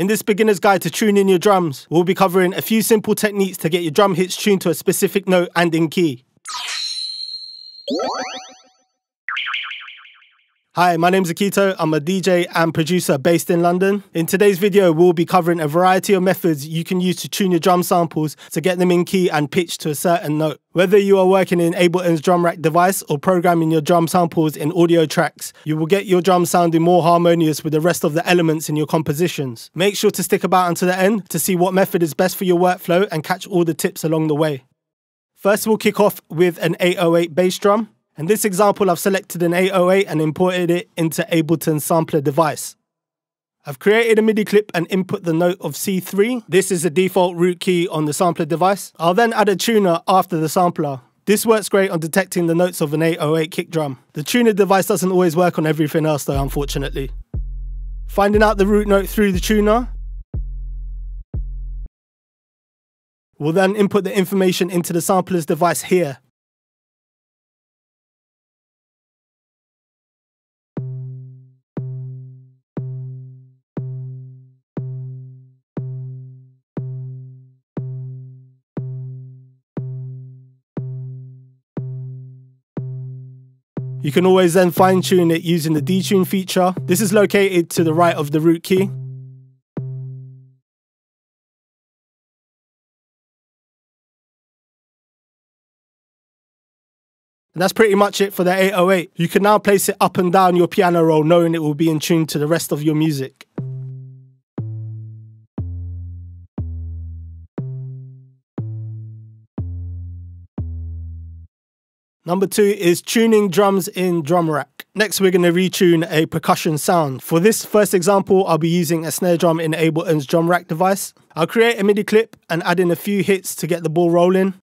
In this beginner's guide to tuning your drums, we'll be covering a few simple techniques to get your drum hits tuned to a specific note and in key. Hi, my name's Akito. I'm a DJ and producer based in London. In today's video, we'll be covering a variety of methods you can use to tune your drum samples to get them in key and pitch to a certain note. Whether you are working in Ableton's drum rack device or programming your drum samples in audio tracks, you will get your drum sounding more harmonious with the rest of the elements in your compositions. Make sure to stick about until the end to see what method is best for your workflow and catch all the tips along the way. First, we'll kick off with an 808 bass drum. In this example, I've selected an 808 and imported it into Ableton's sampler device. I've created a MIDI clip and input the note of C3. This is the default root key on the sampler device. I'll then add a tuner after the sampler. This works great on detecting the notes of an 808 kick drum. The tuner device doesn't always work on everything else though, unfortunately. Finding out the root note through the tuner, we'll then input the information into the sampler's device here. You can always then fine-tune it using the detune feature. This is located to the right of the root key. And that's pretty much it for the 808. You can now place it up and down your piano roll knowing it will be in tune to the rest of your music. Number two is tuning drums in drum rack. Next, we're going to retune a percussion sound. For this first example, I'll be using a snare drum in Ableton's drum rack device. I'll create a MIDI clip and add in a few hits to get the ball rolling.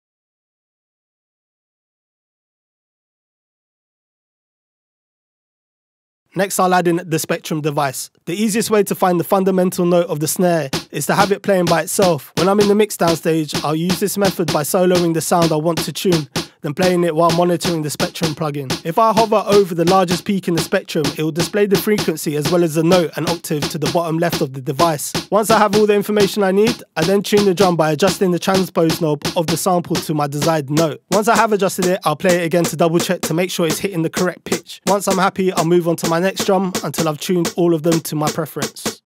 Next, I'll add in the Spectrum device. The easiest way to find the fundamental note of the snare is to have it playing by itself. When I'm in the mixdown stage, I'll use this method by soloing the sound I want to tune, then playing it while monitoring the Spectrum plugin. If I hover over the largest peak in the Spectrum, it will display the frequency as well as the note and octave to the bottom left of the device. Once I have all the information I need, I then tune the drum by adjusting the transpose knob of the sample to my desired note. Once I have adjusted it, I'll play it again to double check to make sure it's hitting the correct pitch. Once I'm happy, I'll move on to my next drum until I've tuned all of them to my preference.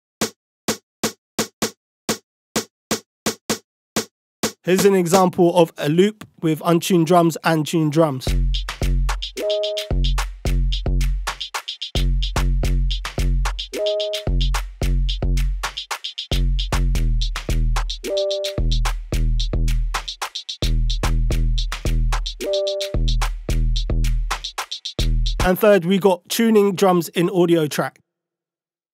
Here's an example of a loop with untuned drums and tuned drums. And third, we got tuning drums in audio track.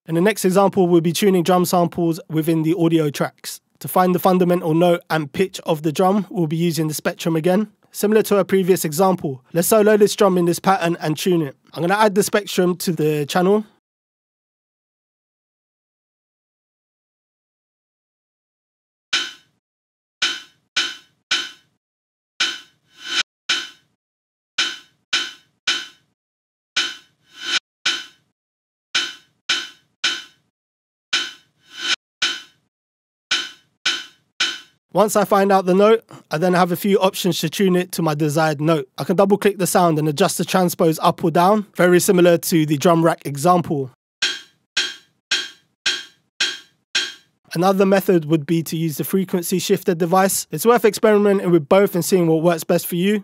In the next example, we'll be tuning drum samples within the audio tracks. To find the fundamental note and pitch of the drum, we'll be using the Spectrum again. Similar to our previous example, let's solo this drum in this pattern and tune it. I'm going to add the Spectrum to the channel. Once I find out the note, I then have a few options to tune it to my desired note. I can double click the sound and adjust the transpose up or down, very similar to the drum rack example. Another method would be to use the frequency shifter device. It's worth experimenting with both and seeing what works best for you.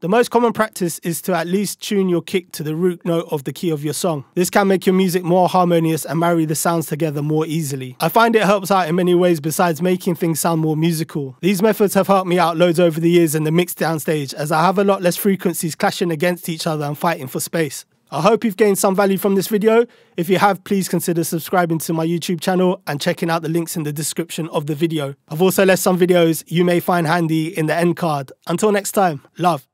The most common practice is to at least tune your kick to the root note of the key of your song. This can make your music more harmonious and marry the sounds together more easily. I find it helps out in many ways besides making things sound more musical. These methods have helped me out loads over the years in the mixdown stage, as I have a lot less frequencies clashing against each other and fighting for space. I hope you've gained some value from this video. If you have, please consider subscribing to my YouTube channel and checking out the links in the description of the video. I've also left some videos you may find handy in the end card. Until next time, love.